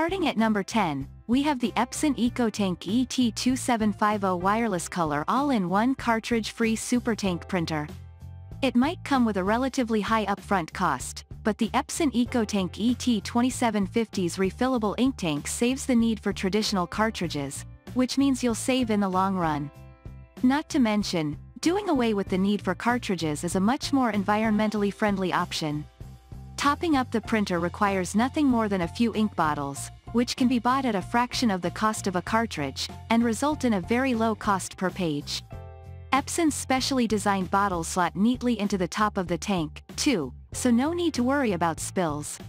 Starting at number 10, we have the Epson EcoTank ET-2750 Wireless Color All-in-One Cartridge-Free Supertank Printer. It might come with a relatively high upfront cost, but the Epson EcoTank ET-2750's refillable ink tank saves the need for traditional cartridges, which means you'll save in the long run. Not to mention, doing away with the need for cartridges is a much more environmentally friendly option. Topping up the printer requires nothing more than a few ink bottles, which can be bought at a fraction of the cost of a cartridge, and result in a very low cost per page. Epson's specially designed bottles slot neatly into the top of the tank, too, so no need to worry about spills.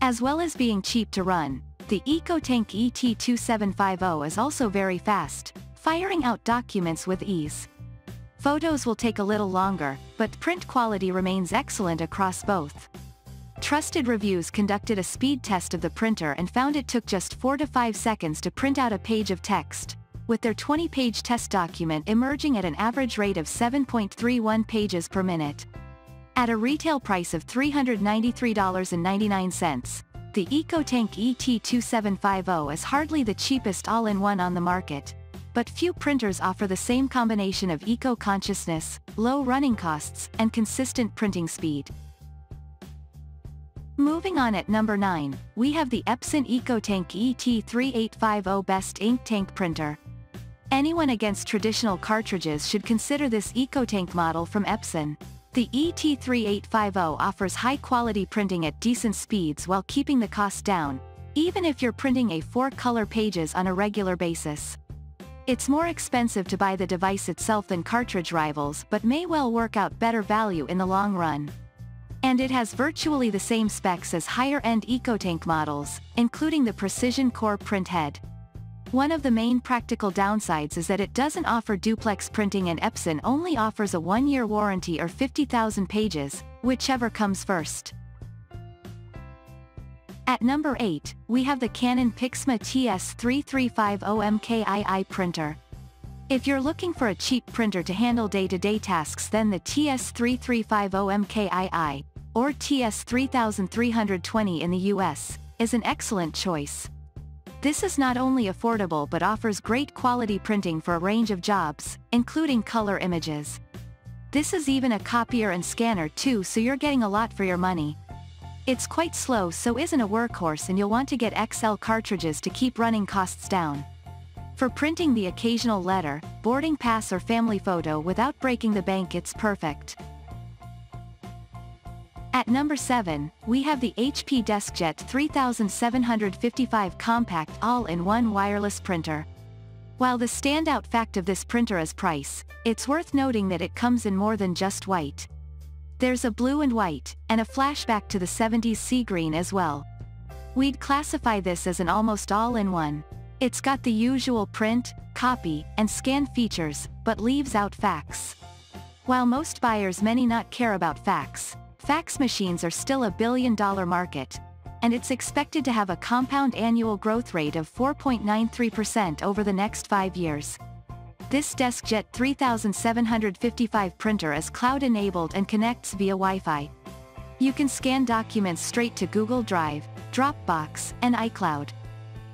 As well as being cheap to run, the EcoTank ET-2750 is also very fast, firing out documents with ease. Photos will take a little longer, but print quality remains excellent across both. Trusted Reviews conducted a speed test of the printer and found it took just 4 to 5 seconds to print out a page of text, with their 20-page test document emerging at an average rate of 7.31 pages per minute. At a retail price of $393.99, the EcoTank ET-2750 is hardly the cheapest all-in-one on the market, but few printers offer the same combination of eco-consciousness, low running costs, and consistent printing speed. Moving on at number 9, we have the Epson EcoTank ET-3850 Best Ink Tank Printer. Anyone against traditional cartridges should consider this EcoTank model from Epson. The ET-3850 offers high-quality printing at decent speeds while keeping the cost down, even if you're printing A4-color pages on a regular basis. It's more expensive to buy the device itself than cartridge rivals but may well work out better value in the long run. And it has virtually the same specs as higher-end EcoTank models, including the Precision Core print head. One of the main practical downsides is that it doesn't offer duplex printing and Epson only offers a 1-year warranty or 50,000 pages, whichever comes first. At number 8, we have the Canon PIXMA TS-3350MKII printer. If you're looking for a cheap printer to handle day-to-day tasks, then the TS-3350MKII, or TS-3320 in the US, is an excellent choice. This is not only affordable but offers great quality printing for a range of jobs, including color images. This is even a copier and scanner too, so you're getting a lot for your money. It's quite slow, so isn't a workhorse, and you'll want to get XL cartridges to keep running costs down. For printing the occasional letter, boarding pass or family photo without breaking the bank, it's perfect. At number 7, we have the HP DeskJet 3755 Compact All-in-One Wireless Printer. While the standout fact of this printer is price, it's worth noting that it comes in more than just white. There's a blue and white, and a flashback to the 70s sea green as well. We'd classify this as an almost all-in-one. It's got the usual print, copy, and scan features, but leaves out fax. While most buyers may not care about fax, fax machines are still a $1 billion market, and it's expected to have a compound annual growth rate of 4.93% over the next 5 years. This DeskJet 3755 printer is cloud-enabled and connects via Wi-Fi. You can scan documents straight to Google Drive, Dropbox, and iCloud.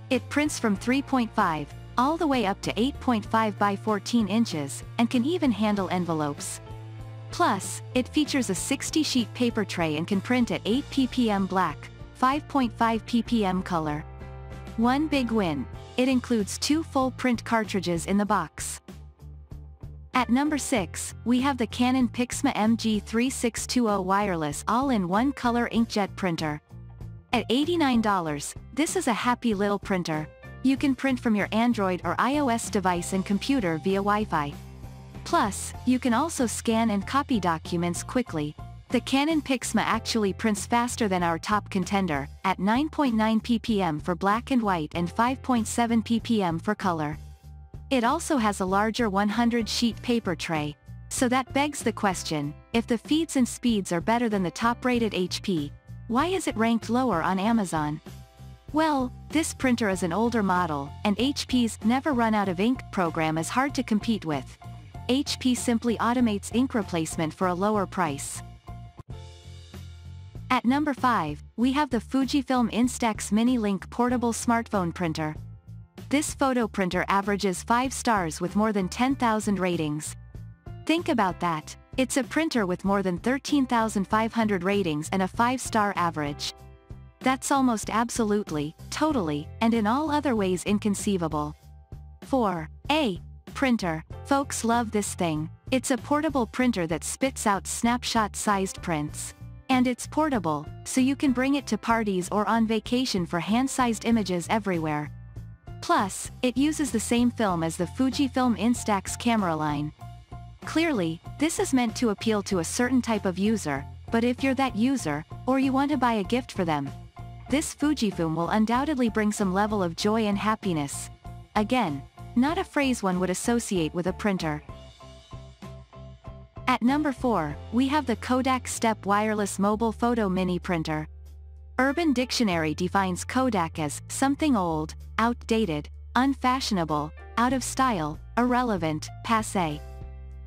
It prints from 3.5, all the way up to 8.5 by 14 inches, and can even handle envelopes. Plus, it features a 60-sheet paper tray and can print at 8 ppm black, 5.5 ppm color. One big win: it includes 2 full print cartridges in the box. At number 6, we have the Canon PIXMA MG3620 Wireless All-in-One Color Inkjet Printer. At $89, this is a happy little printer. You can print from your Android or iOS device and computer via Wi-Fi. Plus, you can also scan and copy documents quickly. The Canon PIXMA actually prints faster than our top contender, at 9.9 ppm for black and white and 5.7 ppm for color. It also has a larger 100-sheet paper tray. So that begs the question, if the feeds and speeds are better than the top-rated HP, why is it ranked lower on Amazon? Well, this printer is an older model, and HP's Never Run Out of Ink program is hard to compete with. HP simply automates ink replacement for a lower price. At number 5, we have the Fujifilm Instax Mini Link Portable Smartphone Printer. This photo printer averages 5 stars with more than 10,000 ratings. Think about that. It's a printer with more than 13,500 ratings and a 5-star average. That's almost absolutely, totally, and in all other ways inconceivable. For a printer, folks love this thing. It's a portable printer that spits out snapshot-sized prints. And it's portable, so you can bring it to parties or on vacation for hand-sized images everywhere. Plus, it uses the same film as the Fujifilm Instax camera line. Clearly, this is meant to appeal to a certain type of user, but if you're that user, or you want to buy a gift for them, this Fujifilm will undoubtedly bring some level of joy and happiness. Again, not a phrase one would associate with a printer. At number 4, we have the Kodak Step Wireless Mobile Photo Mini Printer. Urban Dictionary defines Kodak as something old, outdated, unfashionable, out of style, irrelevant, passé.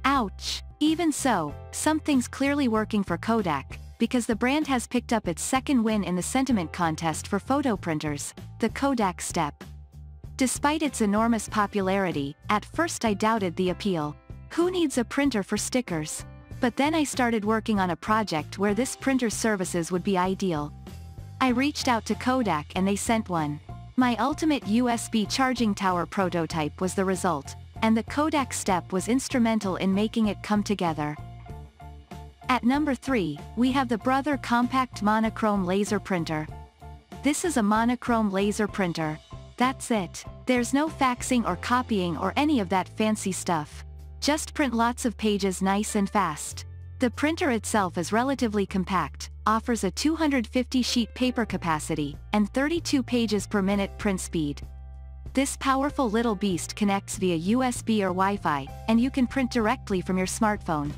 Ouch! Even so, something's clearly working for Kodak, because the brand has picked up its second win in the sentiment contest for photo printers, the Kodak Step. Despite its enormous popularity, at first I doubted the appeal. Who needs a printer for stickers? But then I started working on a project where this printer's services would be ideal. I reached out to Kodak and they sent one. My ultimate USB charging tower prototype was the result, and the Kodak Step was instrumental in making it come together. At number 3, we have the Brother Compact Monochrome Laser Printer. This is a monochrome laser printer. That's it. There's no faxing or copying or any of that fancy stuff. Just print lots of pages nice and fast. The printer itself is relatively compact, offers a 250-sheet paper capacity, and 32 pages per minute print speed. This powerful little beast connects via USB or Wi-Fi, and you can print directly from your smartphone.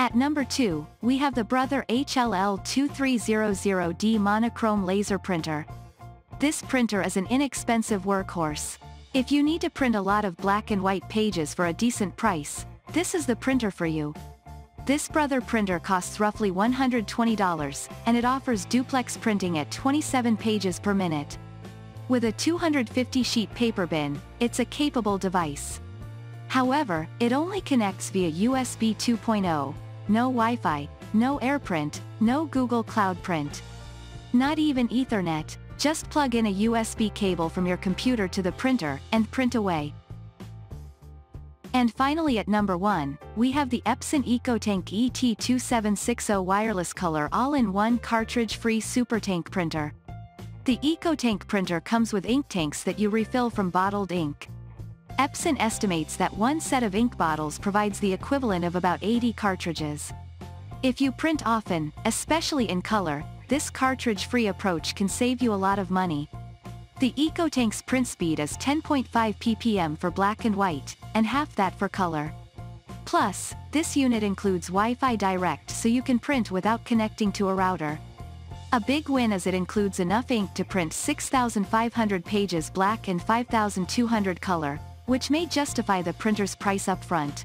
At number 2, we have the Brother HL-L2300D Monochrome Laser Printer. This printer is an inexpensive workhorse. If you need to print a lot of black and white pages for a decent price, this is the printer for you. This Brother printer costs roughly $120, and it offers duplex printing at 27 pages per minute. With a 250-sheet paper bin, it's a capable device. However, it only connects via USB 2.0, no Wi-Fi, no AirPrint, no Google Cloud Print. Not even Ethernet. Just plug in a USB cable from your computer to the printer, and print away. And finally at number 1, we have the Epson EcoTank ET-2760 Wireless Color All-in-One Cartridge-Free Supertank Printer. The EcoTank printer comes with ink tanks that you refill from bottled ink. Epson estimates that one set of ink bottles provides the equivalent of about 80 cartridges. If you print often, especially in color, this cartridge-free approach can save you a lot of money. The EcoTank's print speed is 10.5 ppm for black and white, and half that for color. Plus, this unit includes Wi-Fi Direct so you can print without connecting to a router. A big win is it includes enough ink to print 6,500 pages black and 5,200 color, which may justify the printer's price up front.